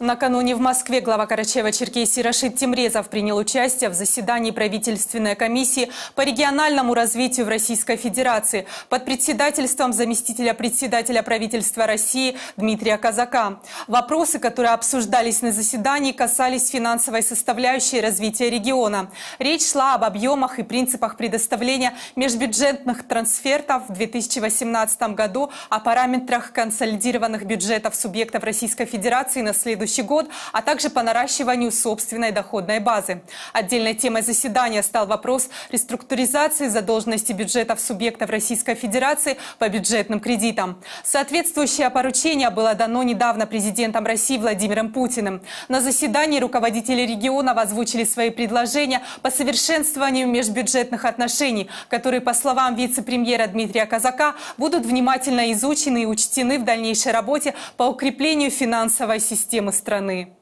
Накануне в Москве глава Карачаево-Черкесии Рашид Темрезов принял участие в заседании правительственной комиссии по региональному развитию в Российской Федерации под председательством заместителя председателя правительства России Дмитрия Козака. Вопросы, которые обсуждались на заседании, касались финансовой составляющей развития региона. Речь шла об объемах и принципах предоставления межбюджетных трансфертов в 2018 году, о параметрах консолидированных бюджетов субъектов Российской Федерации на следующий год, а также по наращиванию собственной доходной базы. Отдельной темой заседания стал вопрос реструктуризации задолженности бюджетов субъектов Российской Федерации по бюджетным кредитам. Соответствующее поручение было дано недавно президентом России Владимиром Путиным. На заседании руководители региона озвучили свои предложения по совершенствованию межбюджетных отношений, которые, по словам вице-премьера Дмитрия Козака, будут внимательно изучены и учтены в дальнейшей работе по укреплению финансовой системы страны.